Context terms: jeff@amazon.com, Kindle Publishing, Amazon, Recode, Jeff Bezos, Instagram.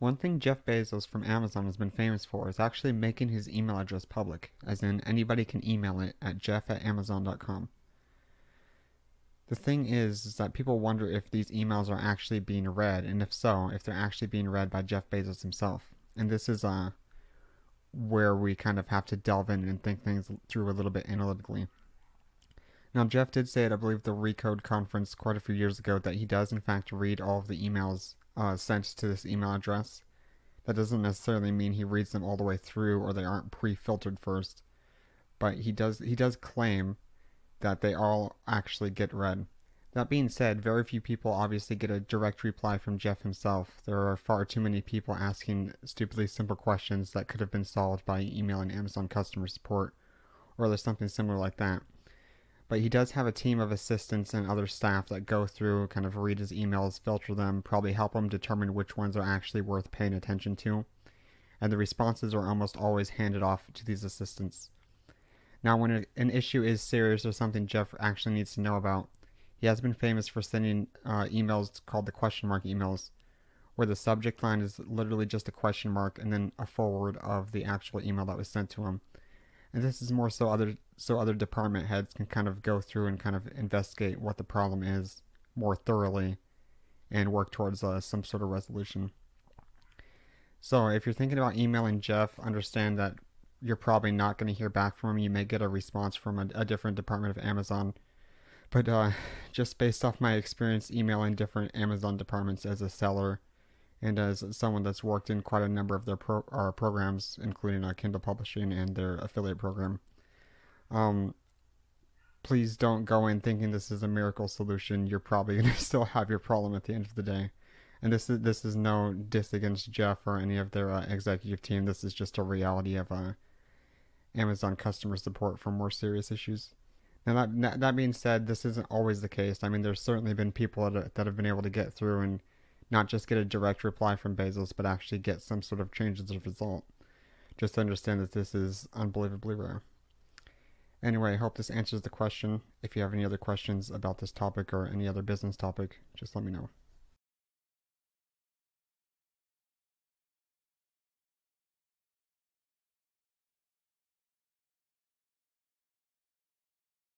One thing Jeff Bezos from Amazon has been famous for is actually making his email address public, as in anybody can email it at jeff@amazon.com. The thing is that people wonder if these emails are actually being read, and if so, if they're actually being read by Jeff Bezos himself. And this is where we kind of have to delve in and think things through a little bit analytically. Now, Jeff did say at, I believe, the Recode conference quite a few years ago that he does, in fact, read all of the emails sent to this email address. That doesn't necessarily mean he reads them all the way through or they aren't pre-filtered first. But he does claim that they all actually get read. That being said, very few people obviously get a direct reply from Jeff himself. There are far too many people asking stupidly simple questions that could have been solved by emailing Amazon customer support, or there's something similar like that. But he does have a team of assistants and other staff that go through, kind of read his emails, filter them, probably help him determine which ones are actually worth paying attention to. And the responses are almost always handed off to these assistants. Now, when an issue is serious or something Jeff actually needs to know about, he has been famous for sending emails called the question mark emails, where the subject line is literally just a question mark and then a forward of the actual email that was sent to him. And this is more so other department heads can kind of go through and kind of investigate what the problem is more thoroughly and work towards some sort of resolution. So if you're thinking about emailing Jeff, understand that you're probably not going to hear back from him. You may get a response from a different department of Amazon. But just based off my experience emailing different Amazon departments as a seller and as someone that's worked in quite a number of their programs, including Kindle Publishing and their affiliate program, please don't go in thinking this is a miracle solution. You're probably going to still have your problem at the end of the day. And this is no diss against Jeff or any of their executive team. This is just a reality of Amazon customer support for more serious issues. Now, that being said, this isn't always the case. I mean, there's certainly been people that have been able to get through and not just get a direct reply from Bezos, but actually get some sort of change as a result. Just understand that this is unbelievably rare. Anyway, I hope this answers the question. If you have any other questions about this topic or any other business topic, just let me know.